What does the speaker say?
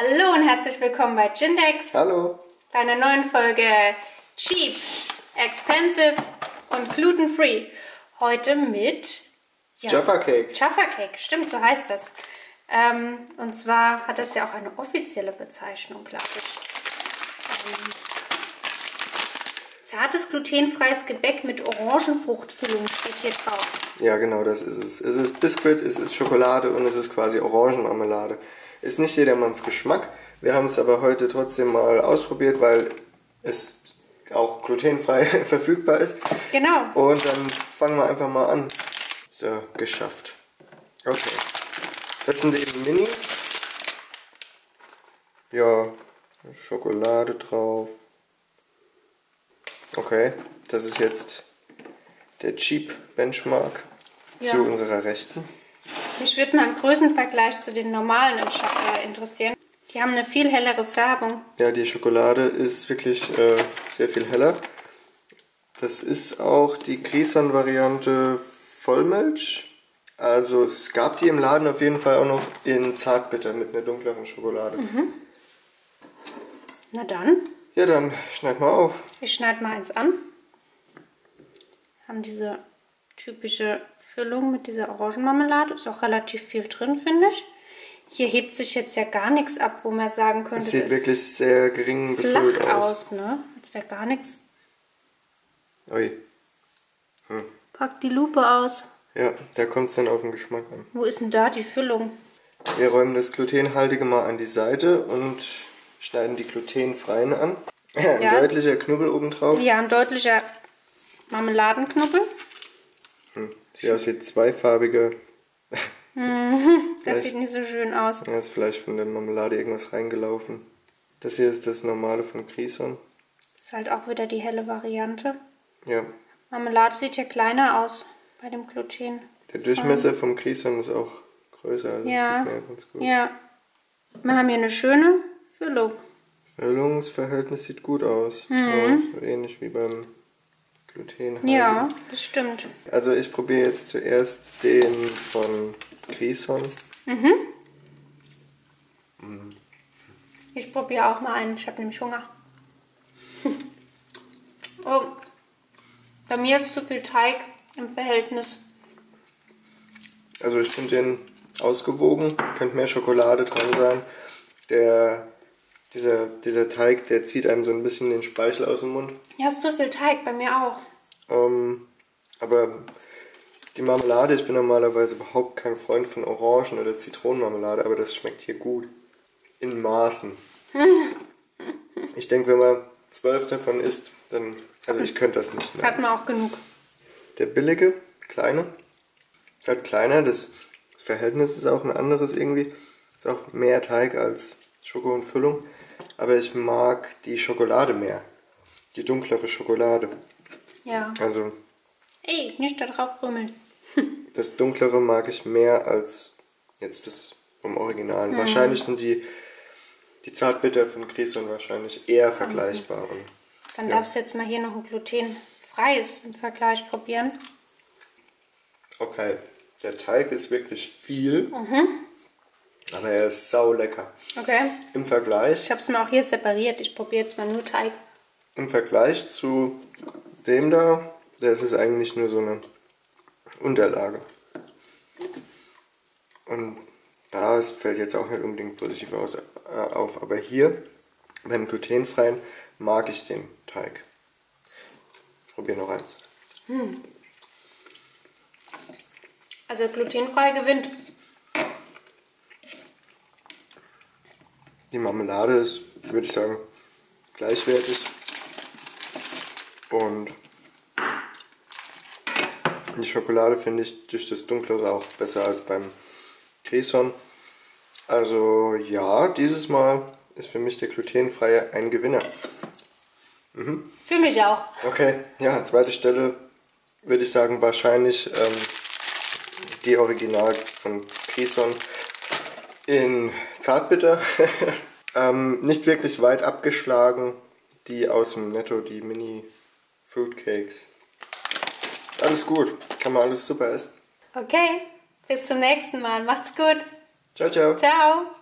Hallo und herzlich willkommen bei GINDEX. Hallo. Bei einer neuen Folge Cheap, Expensive und Gluten-Free. Heute mit Jaffa Cake. Jaffa Cake, stimmt, so heißt das. Und zwar hat das ja auch eine offizielle Bezeichnung, glaube ich. Zartes glutenfreies Gebäck mit Orangenfruchtfüllung steht hier drauf. Ja, genau, das ist es. Es ist Biskuit, es ist Schokolade und es ist quasi Orangenmarmelade. Ist nicht jedermanns Geschmack. Wir haben es aber heute trotzdem mal ausprobiert, weil es auch glutenfrei verfügbar ist. Genau. Und dann fangen wir einfach mal an. So, geschafft. Okay. Das sind eben Minis. Ja, Schokolade drauf. Okay, das ist jetzt der Cheap-Benchmark zu unserer Rechten. Mich würde mal im Größenvergleich zu den normalen im Schokolade interessieren. Die haben eine viel hellere Färbung. Ja, die Schokolade ist wirklich sehr viel heller. Das ist auch die Griesson-Variante Vollmilch. Also es gab die im Laden auf jeden Fall auch noch in Zartbitter mit einer dunkleren Schokolade. Mhm. Na dann. Ja, dann schneid mal auf. Ich schneide mal eins an. Haben diese typische Füllung mit dieser Orangenmarmelade. Ist auch relativ viel drin, finde ich. Hier hebt sich jetzt ja gar nichts ab, wo man sagen könnte, es sieht wirklich sehr gering befüllt aus, ne? Als wäre gar nichts. Ui. Hm. Pack die Lupe aus. Ja, da kommt es dann auf den Geschmack an. Wo ist denn da die Füllung? Wir räumen das Glutenhaltige mal an die Seite und schneiden die glutenfreien an. Ein deutlicher Knubbel obendrauf. Ja, ein deutlicher Marmeladenknubbel. Hm. Sieht aus wie zweifarbige. Das sieht nicht so schön aus. Da ist vielleicht von der Marmelade irgendwas reingelaufen. Das hier ist das normale von Griesson. Ist halt auch wieder die helle Variante. Ja. Marmelade sieht ja kleiner aus bei dem Gluten. Der Durchmesser vom Griesson ist auch größer. Also ja. Das sieht man ja ganz gut. Ja. Wir haben hier eine schöne Füllung. Füllungsverhältnis sieht gut aus. Mhm. So ähnlich wie beim Gluten. Ja, das stimmt. Also ich probiere jetzt zuerst den von Griesson. Mhm. Mhm. Ich probiere auch mal einen. Ich habe nämlich Hunger. Oh. Bei mir ist zu viel Teig im Verhältnis. Also ich finde den ausgewogen. Könnte mehr Schokolade dran sein. Dieser Teig, der zieht einem so ein bisschen den Speichel aus dem Mund. Ja, ist zu viel Teig, bei mir auch. Aber die Marmelade, ich bin normalerweise überhaupt kein Freund von Orangen- oder Zitronenmarmelade, aber das schmeckt hier gut. In Maßen. Ich denke, wenn man 12 davon isst, dann... Also ich könnte das nicht. Ne? Hat man auch genug. Der billige, kleine, ist halt kleiner. Das Verhältnis ist auch ein anderes irgendwie. Ist auch mehr Teig als Schoko und Füllung. Aber ich mag die Schokolade mehr. Die dunklere Schokolade. Ja. Also... Ey, nicht da drauf rümmeln. Das Dunklere mag ich mehr als jetzt das vom Originalen. Mhm. Wahrscheinlich sind die Zartbitter von Griesson wahrscheinlich eher vergleichbar. Mhm. Dann darfst du jetzt mal hier noch ein glutenfreies im Vergleich probieren. Okay, der Teig ist wirklich viel, aber er ist saulecker. Okay. Im Vergleich... Ich habe es mir auch hier separiert, ich probiere jetzt mal nur Teig. Im Vergleich zu dem da... Das ist eigentlich nur so eine Unterlage. Und da fällt jetzt auch nicht unbedingt positiv auf. Aber hier, beim glutenfreien, mag ich den Teig. Ich probiere noch eins. Hm. Also glutenfrei gewinnt. Die Marmelade ist, würde ich sagen, gleichwertig. Und... Die Schokolade finde ich durch das Dunklere auch besser als beim Griesson. Also ja, dieses Mal ist für mich der glutenfreie ein Gewinner. Mhm. Für mich auch. Okay, ja, zweite Stelle würde ich sagen wahrscheinlich die Original von Griesson in Zartbitter. Nicht wirklich weit abgeschlagen, die aus dem Netto, die Mini Fruitcakes. Alles gut. Kann man alles super essen. Okay, bis zum nächsten Mal. Macht's gut. Ciao, ciao. Ciao.